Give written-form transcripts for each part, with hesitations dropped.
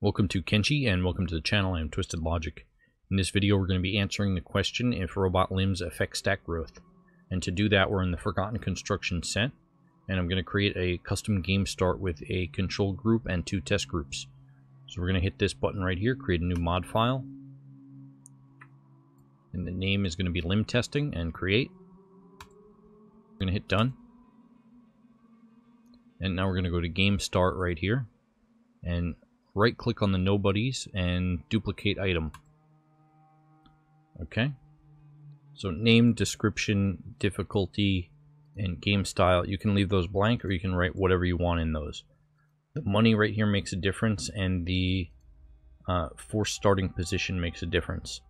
Welcome to Kenshi and welcome to the channel. I am Twisted Logic. In this video we're going to be answering the question if robot limbs affect stack growth. And to do that we're in the Forgotten Construction Set. And I'm going to create a custom game start with a control group and two test groups. So we're going to hit this button right here, create a new mod file. And the name is going to be limb testing and create. We're going to hit done. And now we're going to go to game start right here. And right click on the nobodies and duplicate item. Okay, so name, description, difficulty, and game style, you can leave those blank or you can write whatever you want in those. The money right here makes a difference and the force starting position makes a difference.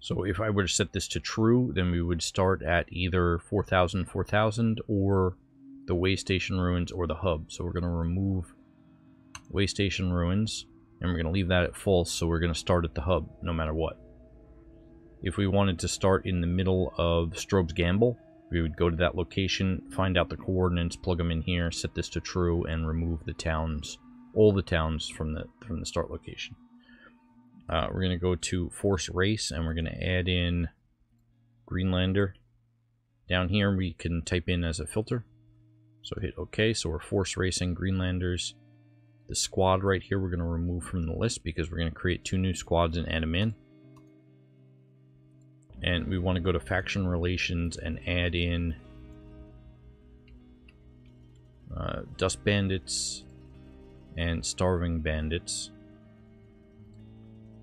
So if I were to set this to true, then we would start at either 4,000, 4,000 or the Waystation ruins or the hub. So we're going to remove Waystation ruins and we're going to leave that at false, so we're going to start at the hub no matter what. If we wanted to start in the middle of Strobe's Gamble, we would go to that location, find out the coordinates, plug them in here, set this to true, and remove the towns, all the towns from the start location. We're going to go to Force Race and we're going to add in Greenlander. Down here we can type in as a filter, so hit OK. So we're force racing Greenlanders. The squad right here we're going to remove from the list because we're going to create two new squads and add them in. And we want to go to faction relations and add in Dust Bandits and Starving Bandits.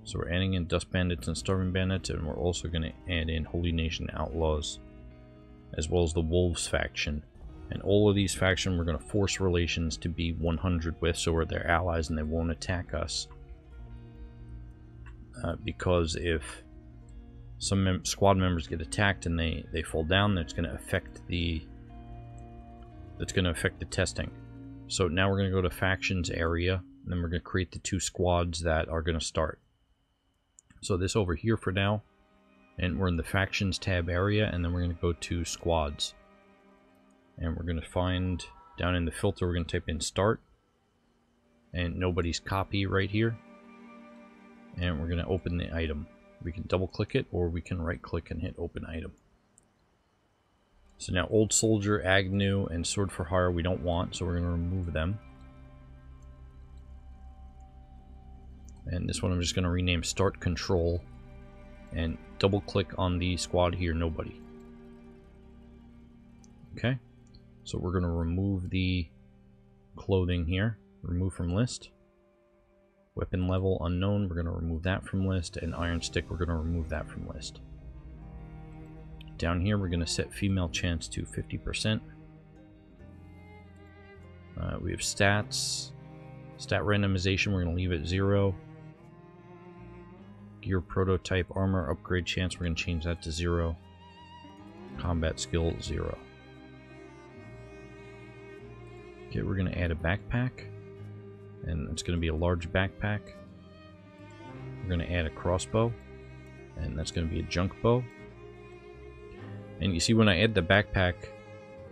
So we're adding in Dust Bandits and Starving Bandits, and we're also going to add in Holy Nation Outlaws as well as the Wolves Faction. And all of these factions we're going to force relations to be 100 with, so we're their allies and they won't attack us. Because if some squad members get attacked and they fall down, that's going to affect the testing. So now we're going to go to factions area, and then we're going to create the two squads that are going to start. So this over here for now, and we're in the factions tab area, and then we're going to go to squads. And we're going to find, down in the filter, we're going to type in start. And nobody's copy right here. And we're going to open the item. We can double click it, or we can right click and hit open item. So now Old Soldier, Agnew, and Sword for Hire we don't want, so we're going to remove them. And this one I'm just going to rename Start Control. And double click on the squad here, Nobody. Okay. So we're going to remove the clothing here, remove from list. Weapon level unknown, we're going to remove that from list, and iron stick, we're going to remove that from list. Down here we're going to set female chance to 50%. We have stats, stat randomization, we're going to leave it 0. Gear prototype, armor upgrade chance, we're going to change that to 0. Combat skill 0. Okay, we're going to add a backpack, and it's going to be a large backpack. We're going to add a crossbow, and that's going to be a junk bow. And you see when I add the backpack,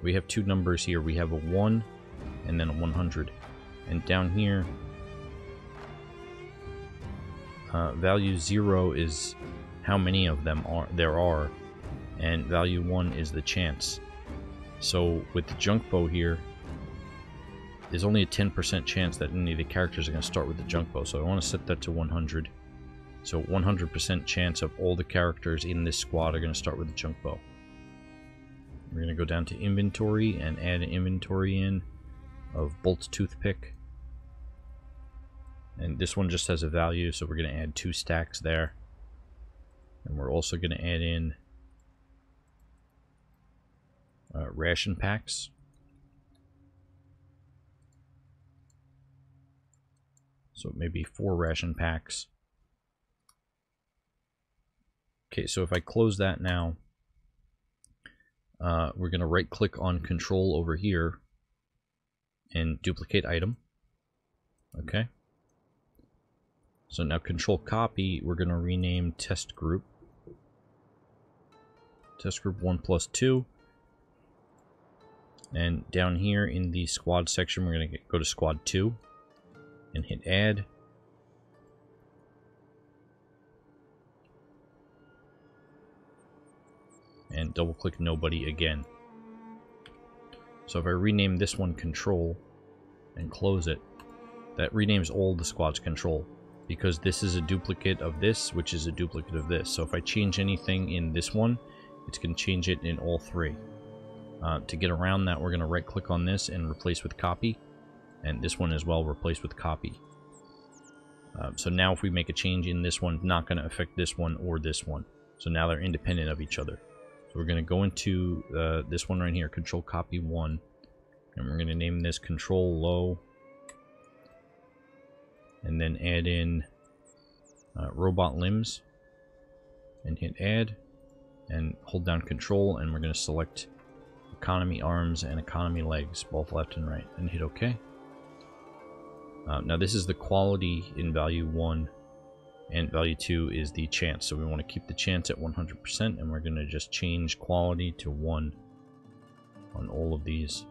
we have two numbers here. We have a 1 and then a 100. And down here, value 0 is how many of them there are, and value 1 is the chance. So with the junk bow here, there's only a 10% chance that any of the characters are going to start with the junk bow, so I want to set that to 100. So 100% chance of all the characters in this squad are going to start with the junk bow. We're going to go down to inventory and add an inventory in of Bolt's toothpick. And this one just has a value, so we're going to add 2 stacks there. And we're also going to add in ration packs. So maybe 4 ration packs. Okay, so if I close that now, we're going to right click on control over here and duplicate item. Okay. So now control copy, we're going to rename test group. Test group 1+2. And down here in the squad section, we're going to go to squad 2. And hit add, can't double click nobody again. So if I rename this one Control and close it, that renames all the squads Control, because this is a duplicate of this, which is a duplicate of this. So if I change anything in this one, it's going to change it in all three. To get around that, we're going to right click on this and replace with copy, and this one as well, replace with copy. So now if we make a change in this one, it's not going to affect this one or this one. So now they're independent of each other. So we're going to go into this one right here, Control Copy 1, and we're going to name this Control Low, and then add in Robot Limbs, and hit Add, and hold down Control, and we're going to select Economy Arms and Economy Legs, both left and right, and hit OK. Now this is the quality in value 1, and value 2 is the chance. So we want to keep the chance at 100%, and we're going to just change quality to 1 on all of these.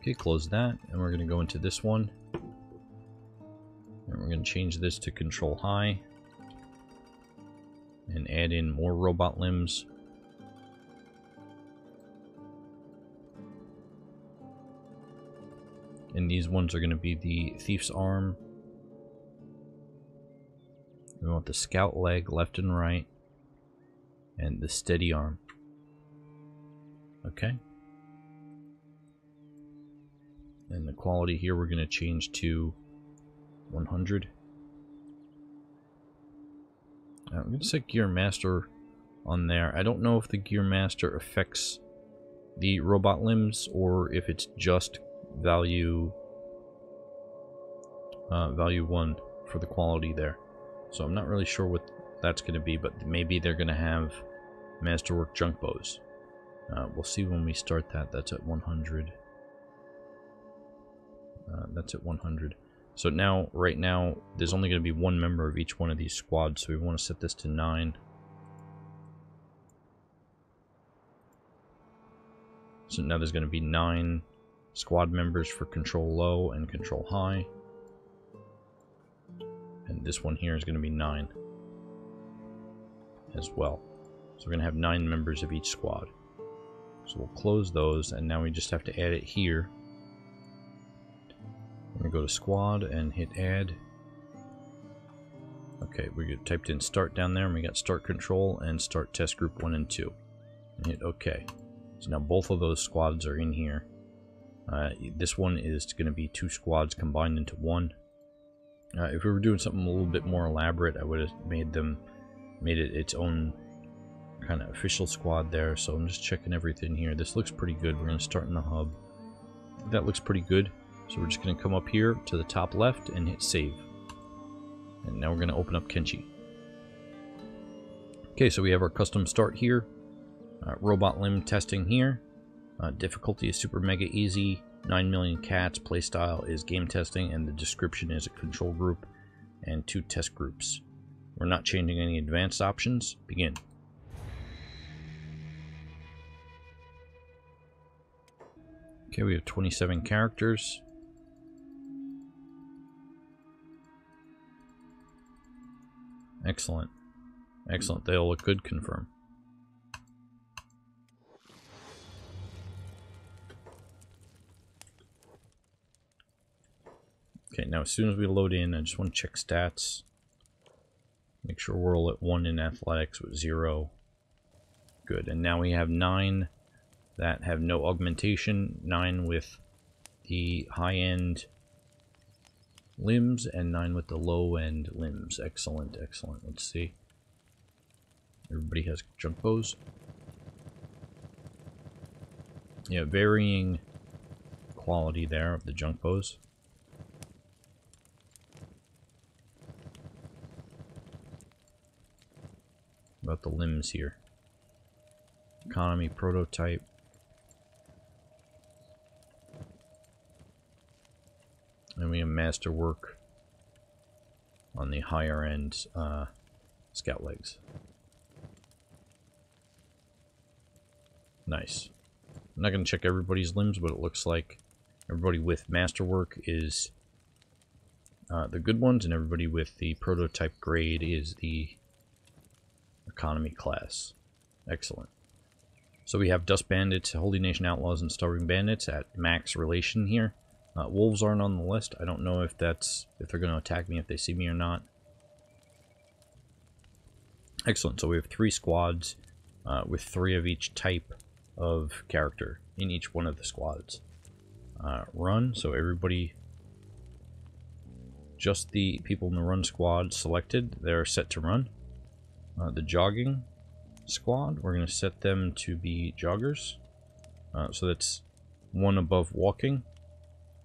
Okay, close that, and we're going to go into this one, and we're going to change this to Control High, and add in more robot limbs. And these ones are going to be the Thief's Arm. We want the Scout Leg left and right, and the Steady Arm. Okay. And the quality here we're going to change to 100. I'm going to set Gear Master on there. I don't know if the Gear Master affects the robot limbs or if it's just value 1 for the quality there. So I'm not really sure what that's going to be, but maybe they're going to have Masterwork Junk Bows. We'll see when we start that. That's at 100. That's at 100. So now, right now, there's only going to be one member of each one of these squads, so we want to set this to 9. So now there's going to be 9 squad members for Control Low and Control High. And this one here is going to be 9 as well. So we're going to have 9 members of each squad. So we'll close those, and now we just have to add it here. I'm going to go to Squad and hit Add. Okay, we typed in Start down there, and we got Start Control and Start Test Group 1 and 2. And hit OK. So now both of those squads are in here. This one is going to be 2 squads combined into 1. If we were doing something a little bit more elaborate, I would have made it its own kind of official squad there. So I'm just checking everything here. This looks pretty good. We're going to start in the hub. That looks pretty good. So we're just going to come up here to the top left and hit save. And now we're going to open up Kenshi. Okay, so we have our custom start here. Robot limb testing here. Difficulty is super mega easy. 9 million cats. Playstyle is game testing. And the description is a control group and 2 test groups. We're not changing any advanced options. Begin. Okay, we have 27 characters. Excellent. Excellent. They all look good. Confirm. Okay, now as soon as we load in, I just want to check stats. Make sure we're all at 1 in athletics with 0. Good. And now we have 9 that have no augmentation, 9 with the high-end limbs, and 9 with the low-end limbs. Excellent, excellent. Let's see. Everybody has junk bows. Yeah, varying quality there of the junk bows. About the limbs here. Economy prototype. And we have masterwork on the higher end scout legs. Nice. I'm not going to check everybody's limbs, but it looks like everybody with masterwork is the good ones, and everybody with the prototype grade is the Economy class. Excellent. So we have Dust Bandits, Holy Nation Outlaws, and Starving Bandits at max relation here. Wolves aren't on the list. I don't know if that's if they're going to attack me if they see me or not. Excellent. So we have three squads with three of each type of character in each one of the squads. Run. So everybody, just the people in the run squad selected, they're set to run. The jogging squad, we're going to set them to be joggers. So that's one above walking.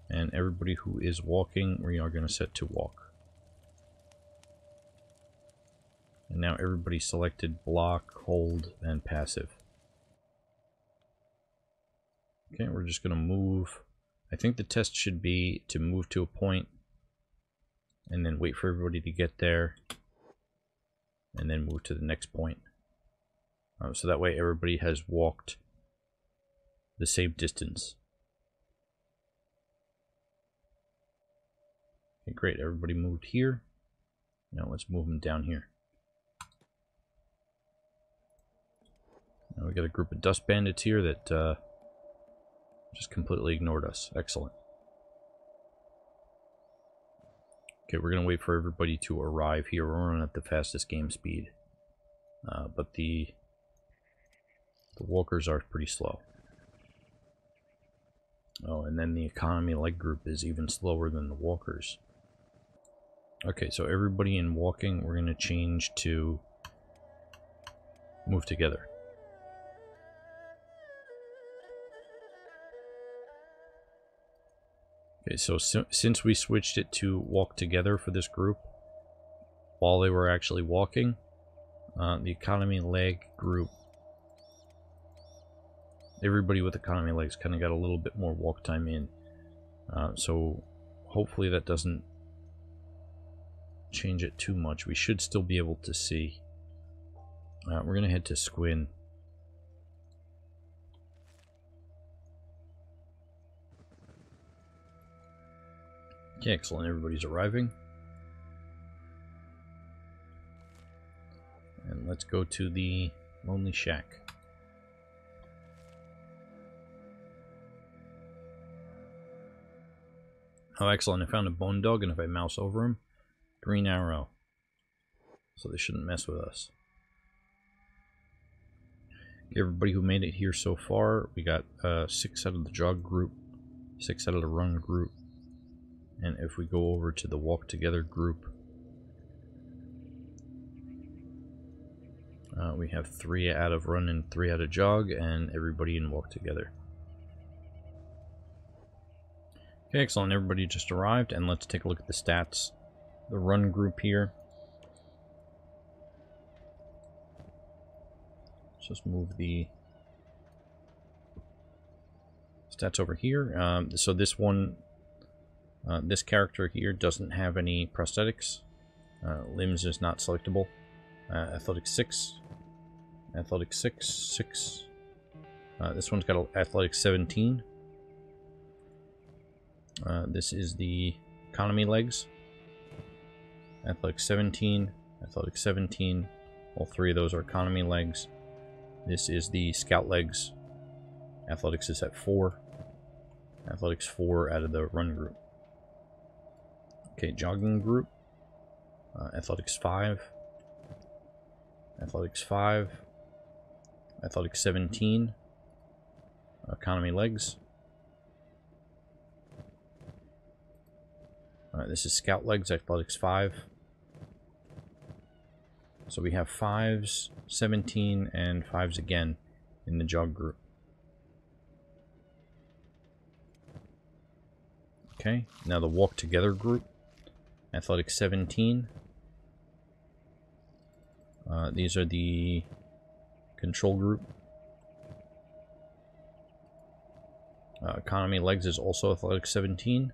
And everybody who is walking, we are going to set to walk. And now everybody selected block, hold, and passive. Okay, we're just going to move. I think the test should be to move to a point and then wait for everybody to get there and then move to the next point. So that way everybody has walked the same distance. Okay, great. Everybody moved here. Now let's move them down here. Now we got a group of Dust Bandits here that just completely ignored us. Excellent. Okay, we're going to wait for everybody to arrive here. We're running at the fastest game speed. But the walkers are pretty slow. Oh, and then the economy leg group is even slower than the walkers. Okay, so everybody in walking, we're going to change to move together. Okay, so since we switched it to walk together for this group, while they were actually walking, the economy leg group, everybody with economy legs kind of got a little bit more walk time in. So hopefully that doesn't change it too much. We should still be able to see. We're going to head to Squinn. Okay, excellent. Everybody's arriving. And let's go to the Lonely Shack. Oh, excellent. I found a bone dog, and if I mouse over him, green arrow. So they shouldn't mess with us. Okay, everybody who made it here so far, we got 6 out of the jog group, 6 out of the run group. And if we go over to the walk together group, we have 3 out of run and 3 out of jog, and everybody in walk together. Okay, excellent. Everybody just arrived, and let's take a look at the stats. The run group here. Let's just move the stats over here. So this one. This character here doesn't have any prosthetics. Limbs is not selectable. Athletics 6. Athletics 6. 6. This one's got athletics 17. This is the economy legs. Athletics 17. Athletics 17. All three of those are economy legs. This is the scout legs. Athletics is at 4. Athletics 4 out of the run group. Okay, jogging group, athletics 5, athletics 5, athletics 17, economy legs. This is scout legs, athletics 5. So we have 5s, 17, and 5s again in the jog group. Okay, now the walk together group. Athletics 17. These are the control group. Economy legs is also athletics 17.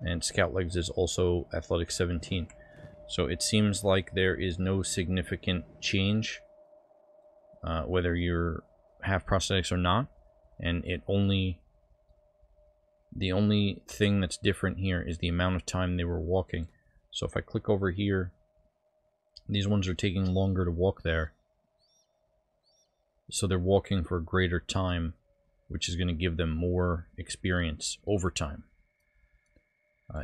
And scout legs is also athletics 17. So it seems like there is no significant change, whether you have prosthetics or not. And it only... The only thing that's different here is the amount of time they were walking. So if I click over here These ones are taking longer to walk there. So they're walking for a greater time, which is going to give them more experience over time.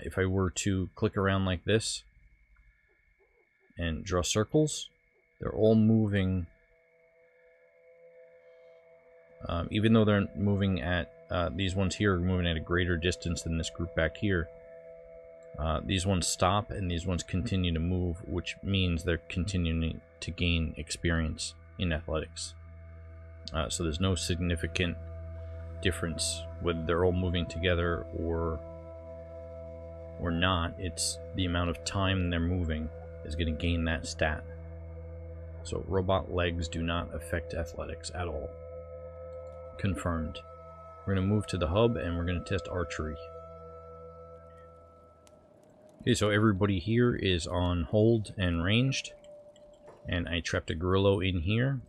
If I were to click around like this and draw circles, they're all moving. Even though they're moving at, these ones here are moving at a greater distance than this group back here. These ones stop and these ones continue to move, which means they're continuing to gain experience in athletics. So there's no significant difference whether they're all moving together or not. It's the amount of time they're moving is going to gain that stat. So robot legs do not affect athletics at all. Confirmed. We're going to move to the hub and we're going to test archery. Okay, so everybody here is on hold and ranged, and I trapped a gorilla in here,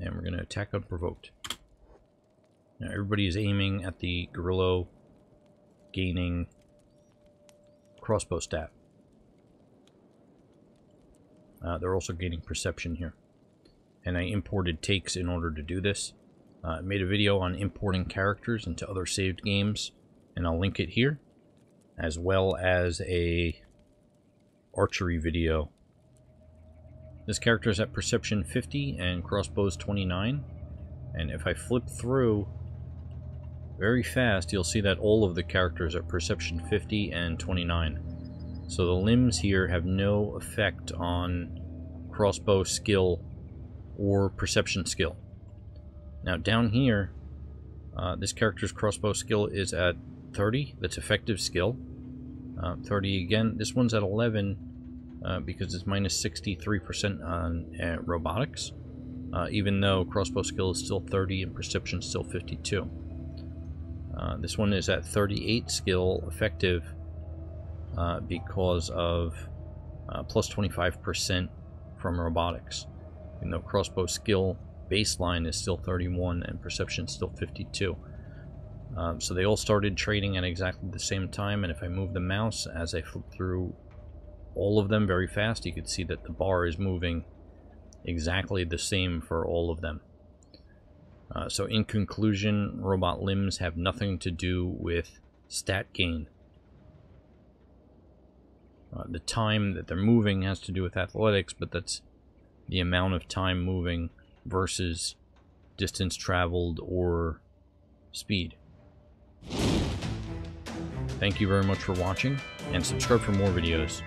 and we're going to attack unprovoked. Now everybody is aiming at the gorilla, gaining crossbow stat. They're also gaining perception here, and I imported takes in order to do this. I made a video on importing characters into other saved games, and I'll link it here, as well as a archery video. This character is at perception 50 and crossbows 29, and if I flip through very fast, you'll see that all of the characters are perception 50 and 29. So the limbs here have no effect on crossbow skill or perception skill. Now down here, this character's crossbow skill is at 30. That's effective skill. 30 again. This one's at 11 because it's minus 63% on robotics, even though crossbow skill is still 30 and perception is still 52. This one is at 38 skill effective because of plus 25% from robotics, even though crossbow skill baseline is still 31 and perception is still 52. So they all started trading at exactly the same time, and if I move the mouse as I flip through all of them very fast, you can see that the bar is moving exactly the same for all of them. So in conclusion, robot limbs have nothing to do with stat gain. The time that they're moving has to do with athletics, but that's the amount of time moving versus distance traveled or speed. Thank you very much for watching, and subscribe for more videos.